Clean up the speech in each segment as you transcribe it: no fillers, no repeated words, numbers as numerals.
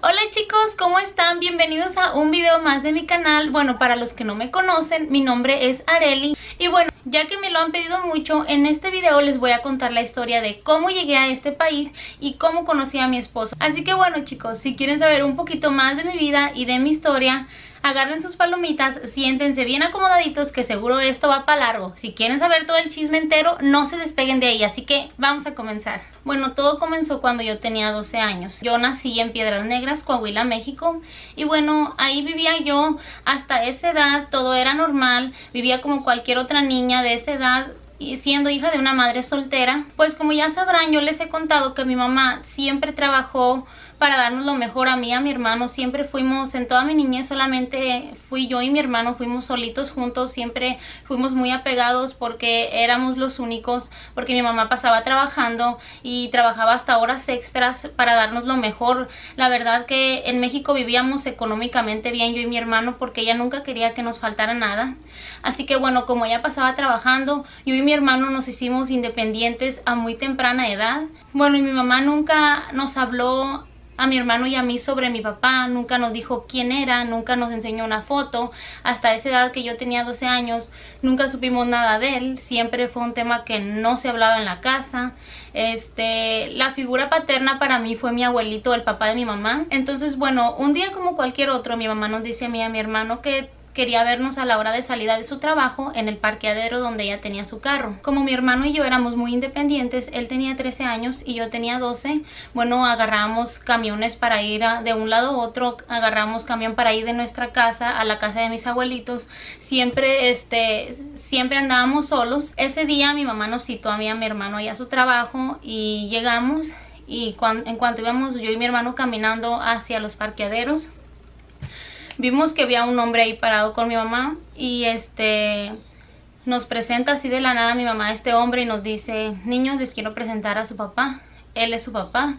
Hola chicos, ¿cómo están? Bienvenidos a un video más de mi canal. Bueno, para los que no me conocen, mi nombre es Arely. Y bueno, ya que me lo han pedido mucho, en este video les voy a contar la historia de cómo llegué a este país y cómo conocí a mi esposo. Así que bueno chicos, si quieren saber un poquito más de mi vida y de mi historia, agarren sus palomitas, siéntense bien acomodaditos que seguro esto va para largo. Si quieren saber todo el chisme entero, no se despeguen de ahí, así que vamos a comenzar. Bueno, todo comenzó cuando yo tenía 12 años. Yo nací en Piedras Negras, Coahuila, México. Y bueno, ahí vivía yo. Hasta esa edad todo era normal. Vivía como cualquier otra niña de esa edad. Y siendo hija de una madre soltera, pues como ya sabrán, yo les he contado que mi mamá siempre trabajó para darnos lo mejor a mí y a mi hermano. Siempre fuimos, en toda mi niñez solamente fui yo y mi hermano, fuimos solitos juntos, siempre fuimos muy apegados porque éramos los únicos, porque mi mamá pasaba trabajando y trabajaba hasta horas extras para darnos lo mejor. La verdad que en México vivíamos económicamente bien yo y mi hermano porque ella nunca quería que nos faltara nada. Así que bueno, como ella pasaba trabajando, yo y mi hermano nos hicimos independientes a muy temprana edad. Bueno, y mi mamá nunca nos habló a mi hermano y a mí sobre mi papá, nunca nos dijo quién era, nunca nos enseñó una foto. Hasta esa edad que yo tenía 12 años, nunca supimos nada de él. Siempre fue un tema que no se hablaba en la casa. La figura paterna para mí fue mi abuelito, el papá de mi mamá. Entonces, bueno, un día como cualquier otro, mi mamá nos dice a mí y a mi hermano que quería vernos a la hora de salida de su trabajo en el parqueadero donde ella tenía su carro. Como mi hermano y yo éramos muy independientes, él tenía 13 años y yo tenía 12, bueno, agarrábamos camiones para ir de un lado a otro, agarrábamos camión para ir de nuestra casa a la casa de mis abuelitos. Siempre, siempre andábamos solos. Ese día mi mamá nos citó a mí y a mi hermano allá a su trabajo y llegamos, y en cuanto íbamos yo y mi hermano caminando hacia los parqueaderos, vimos que había un hombre ahí parado con mi mamá y nos presenta así de la nada mi mamá a este hombre y nos dice: niños, les quiero presentar a su papá, él es su papá.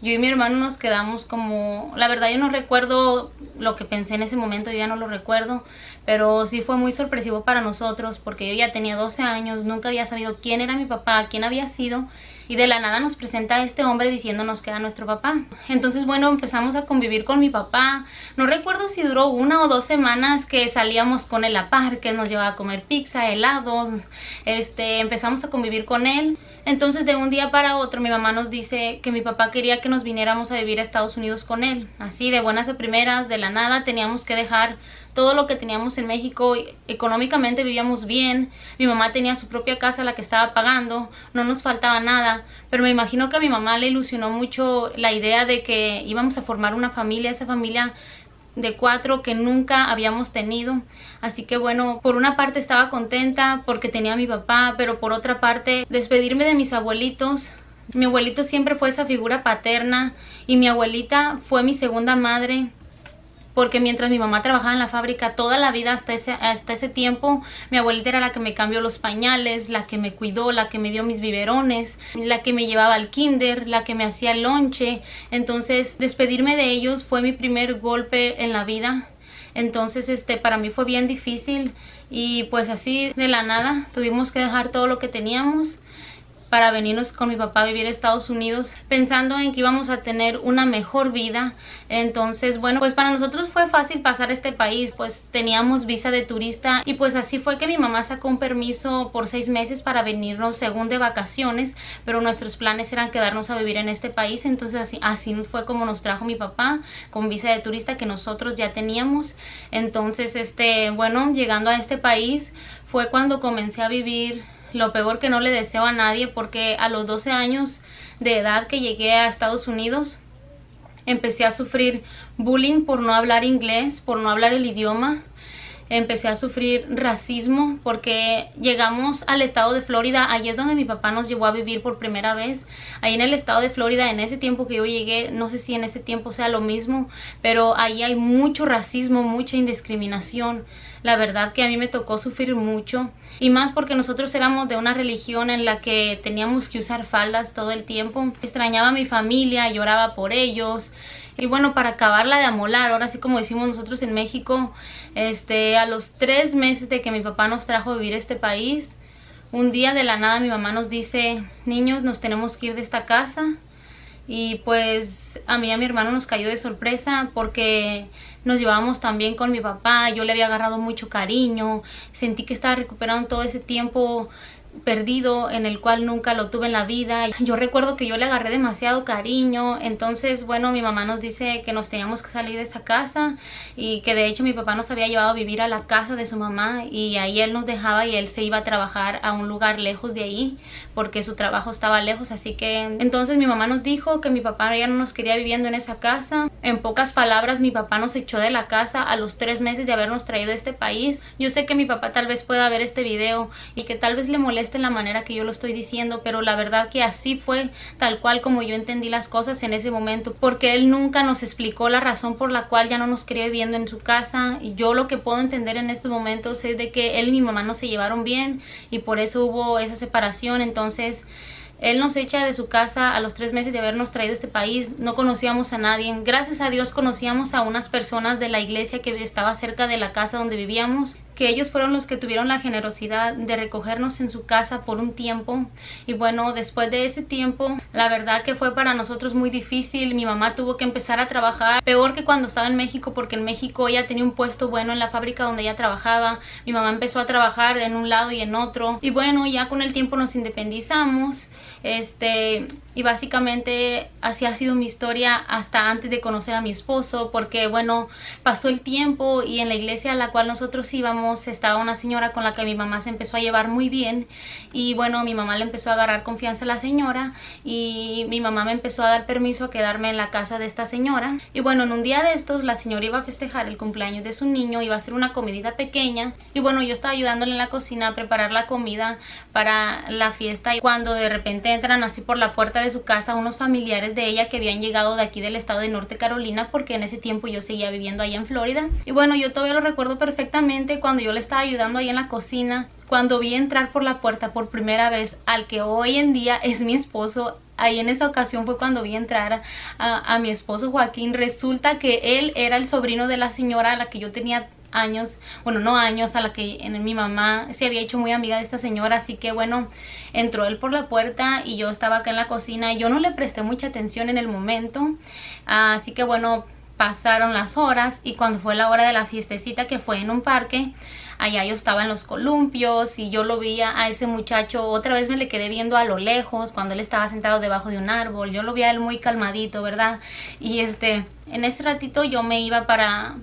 Yo y mi hermano nos quedamos como, la verdad yo no recuerdo lo que pensé en ese momento, yo ya no lo recuerdo, pero sí fue muy sorpresivo para nosotros porque yo ya tenía 12 años, nunca había sabido quién era mi papá, quién había sido, y de la nada nos presenta a este hombre diciéndonos que era nuestro papá. Entonces bueno, empezamos a convivir con mi papá. No recuerdo si duró 1 o 2 semanas que salíamos con él a parques, nos llevaba a comer pizza, helados, empezamos a convivir con él. Entonces de un día para otro mi mamá nos dice que mi papá quería que nos viniéramos a vivir a Estados Unidos con él. Así de buenas a primeras, de la nada, teníamos que dejar todo lo que teníamos en México. Económicamente vivíamos bien, mi mamá tenía su propia casa, la que estaba pagando, no nos faltaba nada, pero me imagino que a mi mamá le ilusionó mucho la idea de que íbamos a formar una familia, esa familia de 4 que nunca habíamos tenido. Así que bueno, por una parte estaba contenta porque tenía a mi papá, pero por otra parte, despedirme de mis abuelitos. Mi abuelito siempre fue esa figura paterna y mi abuelita fue mi segunda madre, porque mientras mi mamá trabajaba en la fábrica toda la vida hasta ese tiempo, mi abuelita era la que me cambió los pañales, la que me cuidó, la que me dio mis biberones, la que me llevaba al kinder, la que me hacía el lonche. Entonces despedirme de ellos fue mi primer golpe en la vida. Entonces para mí fue bien difícil y pues así de la nada tuvimos que dejar todo lo que teníamos para venirnos con mi papá a vivir a Estados Unidos, pensando en que íbamos a tener una mejor vida. Entonces bueno, pues para nosotros fue fácil pasar a este país, pues teníamos visa de turista, y pues así fue que mi mamá sacó un permiso por 6 meses para venirnos según de vacaciones, pero nuestros planes eran quedarnos a vivir en este país. Entonces así fue como nos trajo mi papá, con visa de turista que nosotros ya teníamos. Entonces bueno, llegando a este país fue cuando comencé a vivir lo peor que no le deseo a nadie, porque a los 12 años de edad que llegué a Estados Unidos empecé a sufrir bullying por no hablar inglés, por no hablar el idioma. Empecé a sufrir racismo porque llegamos al estado de Florida. Ahí es donde mi papá nos llevó a vivir por primera vez. Ahí en el estado de Florida, en ese tiempo que yo llegué, no sé si en ese tiempo sea lo mismo, pero ahí hay mucho racismo, mucha indiscriminación. La verdad que a mí me tocó sufrir mucho, y más porque nosotros éramos de una religión en la que teníamos que usar faldas todo el tiempo. Extrañaba a mi familia, lloraba por ellos. Y bueno, para acabarla de amolar, ahora sí como decimos nosotros en México, a los 3 meses de que mi papá nos trajo a vivir a este país, un día de la nada mi mamá nos dice: niños, nos tenemos que ir de esta casa. Y pues a mí y a mi hermano nos cayó de sorpresa porque nos llevábamos también con mi papá. Yo le había agarrado mucho cariño, sentí que estaba recuperando todo ese tiempo perdido en el cual nunca lo tuve en la vida. Yo recuerdo que yo le agarré demasiado cariño. Entonces, bueno, mi mamá nos dice que nos teníamos que salir de esa casa y que de hecho mi papá nos había llevado a vivir a la casa de su mamá y ahí él nos dejaba y él se iba a trabajar a un lugar lejos de ahí porque su trabajo estaba lejos. Así que entonces mi mamá nos dijo que mi papá ya no nos quería viviendo en esa casa. En pocas palabras, mi papá nos echó de la casa a los 3 meses de habernos traído a este país. Yo sé que mi papá tal vez pueda ver este video y que tal vez le moleste en la manera que yo lo estoy diciendo, pero la verdad que así fue tal cual como yo entendí las cosas en ese momento, porque él nunca nos explicó la razón por la cual ya no nos quería viviendo en su casa. Y yo lo que puedo entender en estos momentos es de que él y mi mamá no se llevaron bien y por eso hubo esa separación. Entonces él nos echa de su casa a los 3 meses de habernos traído a este país. No conocíamos a nadie. Gracias a Dios conocíamos a unas personas de la iglesia que estaba cerca de la casa donde vivíamos, que ellos fueron los que tuvieron la generosidad de recogernos en su casa por un tiempo. Y bueno, después de ese tiempo, la verdad que fue para nosotros muy difícil. Mi mamá tuvo que empezar a trabajar, peor que cuando estaba en México, porque en México ella tenía un puesto bueno en la fábrica donde ella trabajaba. Mi mamá empezó a trabajar en un lado y en otro. Y bueno, ya con el tiempo nos independizamos. Y básicamente así ha sido mi historia hasta antes de conocer a mi esposo, porque bueno, pasó el tiempo y en la iglesia a la cual nosotros íbamos estaba una señora con la que mi mamá se empezó a llevar muy bien. Y bueno, mi mamá le empezó a agarrar confianza a la señora y mi mamá me empezó a dar permiso a quedarme en la casa de esta señora. Y bueno, en un día de estos la señora iba a festejar el cumpleaños de su niño, iba a hacer una comidita pequeña y bueno, yo estaba ayudándole en la cocina a preparar la comida para la fiesta, y cuando de repente entran así por la puerta de su casa unos familiares de ella que habían llegado de aquí del estado de Norte Carolina, porque en ese tiempo yo seguía viviendo allá en Florida. Y bueno, yo todavía lo recuerdo perfectamente cuando yo le estaba ayudando ahí en la cocina, cuando vi entrar por la puerta por primera vez al que hoy en día es mi esposo. Ahí en esa ocasión fue cuando vi entrar a mi esposo Joaquín. Resulta que él era el sobrino de la señora a la que yo tenía años, bueno, no años, a la que mi mamá se había hecho muy amiga de esta señora. Así que bueno, entró él por la puerta y yo estaba acá en la cocina. Yo no le presté mucha atención en el momento, así que bueno, pasaron las horas y cuando fue la hora de la fiestecita, que fue en un parque, allá yo estaba en los columpios y yo lo vi a ese muchacho. Otra vez me le quedé viendo a lo lejos cuando él estaba sentado debajo de un árbol. Yo lo vi a él muy calmadito, ¿verdad? Y en ese ratito yo me iba para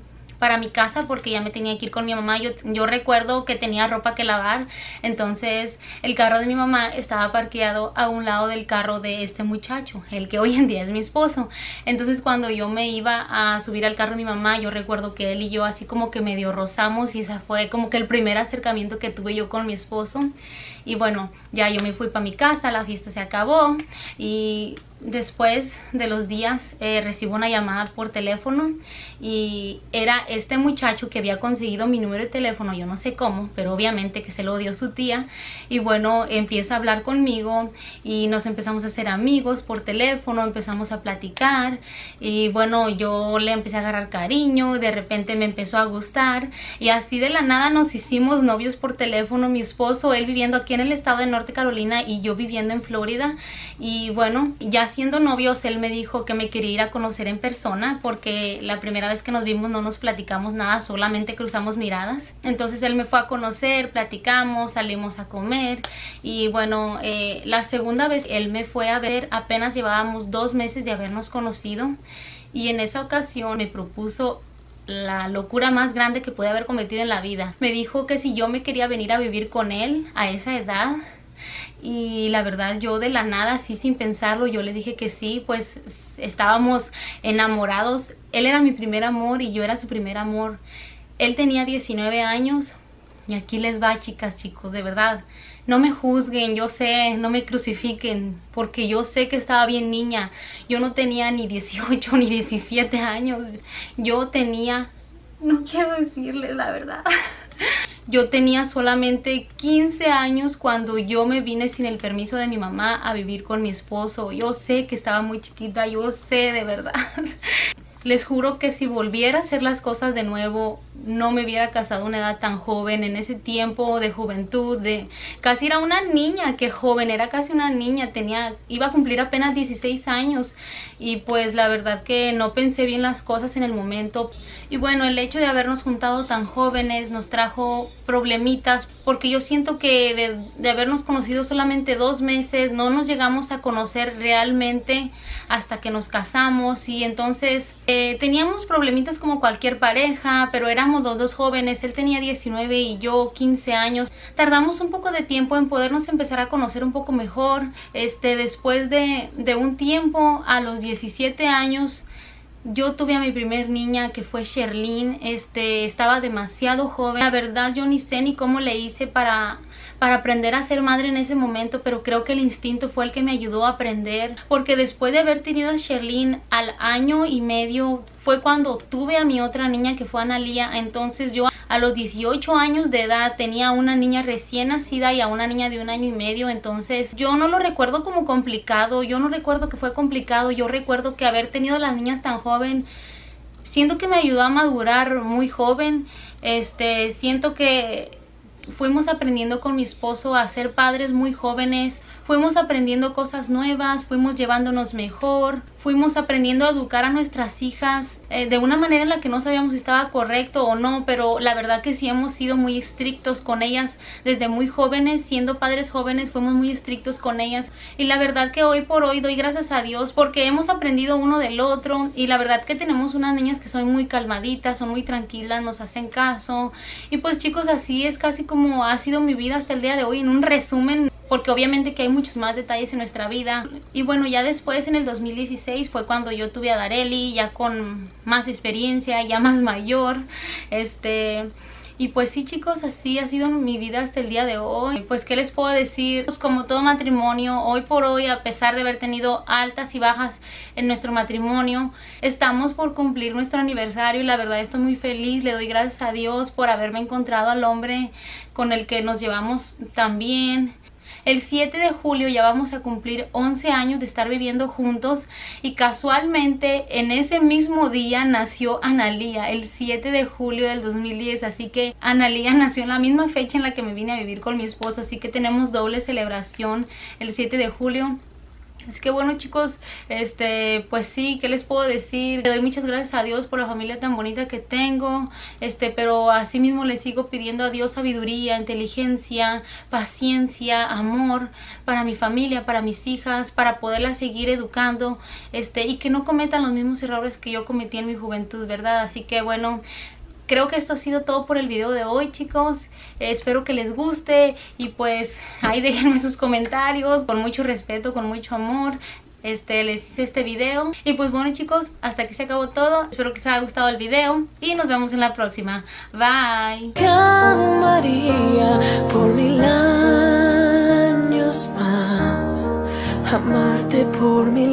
mi casa porque ya me tenía que ir con mi mamá. Yo recuerdo que tenía ropa que lavar, entonces el carro de mi mamá estaba parqueado a un lado del carro de este muchacho, el que hoy en día es mi esposo. Entonces cuando yo me iba a subir al carro de mi mamá, yo recuerdo que él y yo así como que medio rozamos y ese fue como que el primer acercamiento que tuve yo con mi esposo. Y bueno, ya yo me fui para mi casa, la fiesta se acabó y después de los días recibo una llamada por teléfono y era este muchacho que había conseguido mi número de teléfono, yo no sé cómo, pero obviamente que se lo dio su tía. Y bueno, empieza a hablar conmigo y nos empezamos a hacer amigos por teléfono, empezamos a platicar y bueno, yo le empecé a agarrar cariño, de repente me empezó a gustar y así de la nada nos hicimos novios por teléfono, mi esposo, él viviendo aquí en el estado de Norte Carolina y yo viviendo en Florida. Y bueno, ya siendo novios, él me dijo que me quería ir a conocer en persona porque la primera vez que nos vimos no nos platicamos nada, solamente cruzamos miradas. Entonces él me fue a conocer, platicamos, salimos a comer y bueno, la segunda vez él me fue a ver, apenas llevábamos 2 meses de habernos conocido y en esa ocasión me propuso la locura más grande que pude haber cometido en la vida. Me dijo que si yo me quería venir a vivir con él a esa edad. Y la verdad, yo de la nada, así sin pensarlo, yo le dije que sí, pues estábamos enamorados. Él era mi primer amor y yo era su primer amor. Él tenía 19 años y aquí les va, chicas, chicos, de verdad. No me juzguen, yo sé, no me crucifiquen, porque yo sé que estaba bien niña. Yo no tenía ni 18 ni 17 años. Yo tenía, no quiero decirles la verdad. Yo tenía solamente 15 años cuando yo me vine sin el permiso de mi mamá a vivir con mi esposo. Yo sé que estaba muy chiquita, yo sé, de verdad. Les juro que si volviera a hacer las cosas de nuevo, no me hubiera casado a una edad tan joven, en ese tiempo de juventud, de casi era una niña, que joven, era casi una niña, iba a cumplir apenas 16 años y pues la verdad que no pensé bien las cosas en el momento. Y bueno, el hecho de habernos juntado tan jóvenes nos trajo problemitas, porque yo siento que de habernos conocido solamente 2 meses, no nos llegamos a conocer realmente hasta que nos casamos. Y entonces teníamos problemitas como cualquier pareja, pero éramos los dos jóvenes, él tenía 19 y yo 15 años. Tardamos un poco de tiempo en podernos empezar a conocer un poco mejor. Después de un tiempo, a los 17 años, yo tuve a mi primer niña, que fue Sherlyn. Estaba demasiado joven. La verdad, yo ni sé ni cómo le hice para aprender a ser madre en ese momento, pero creo que el instinto fue el que me ayudó a aprender. Porque después de haber tenido a Sherlyn, al año y medio fue cuando tuve a mi otra niña, que fue Analía. Entonces yo a los 18 años de edad tenía a una niña recién nacida y a una niña de 1 año y medio. Entonces yo no lo recuerdo como complicado, yo no recuerdo que fue complicado. Yo recuerdo que haber tenido a las niñas tan joven, siento que me ayudó a madurar muy joven. Siento que fuimos aprendiendo con mi esposo a ser padres muy jóvenes, fuimos aprendiendo cosas nuevas, fuimos llevándonos mejor, fuimos aprendiendo a educar a nuestras hijas de una manera en la que no sabíamos si estaba correcto o no, pero la verdad que sí hemos sido muy estrictos con ellas desde muy jóvenes. Siendo padres jóvenes fuimos muy estrictos con ellas, y la verdad que hoy por hoy doy gracias a Dios porque hemos aprendido uno del otro. Y la verdad que tenemos unas niñas que son muy calmaditas, son muy tranquilas, nos hacen caso. Y pues chicos, así es casi como ha sido mi vida hasta el día de hoy, en un resumen, porque obviamente que hay muchos más detalles en nuestra vida. Y bueno, ya después en el 2016 fue cuando yo tuve a Arely, ya con más experiencia, ya más mayor. Y pues sí chicos, así ha sido mi vida hasta el día de hoy. Pues qué les puedo decir, pues como todo matrimonio, hoy por hoy, a pesar de haber tenido altas y bajas en nuestro matrimonio, estamos por cumplir nuestro aniversario y la verdad estoy muy feliz. Le doy gracias a Dios por haberme encontrado al hombre con el que nos llevamos tan bien. El 7 de julio ya vamos a cumplir 11 años de estar viviendo juntos, y casualmente en ese mismo día nació Analía, el 7 de julio del 2010, así que Analía nació en la misma fecha en la que me vine a vivir con mi esposo, así que tenemos doble celebración el 7 de julio. Es que bueno chicos, pues sí, ¿qué les puedo decir? Le doy muchas gracias a Dios por la familia tan bonita que tengo, pero así mismo le sigo pidiendo a Dios sabiduría, inteligencia, paciencia, amor para mi familia, para mis hijas, para poderlas seguir educando, y que no cometan los mismos errores que yo cometí en mi juventud, ¿verdad? Así que bueno, creo que esto ha sido todo por el video de hoy chicos, espero que les guste y pues ahí déjenme sus comentarios, con mucho respeto, con mucho amor, les hice este video. Y pues bueno chicos, hasta aquí se acabó todo, espero que les haya gustado el video y nos vemos en la próxima, bye. Te amaría por 1000 años más, amarte por 1000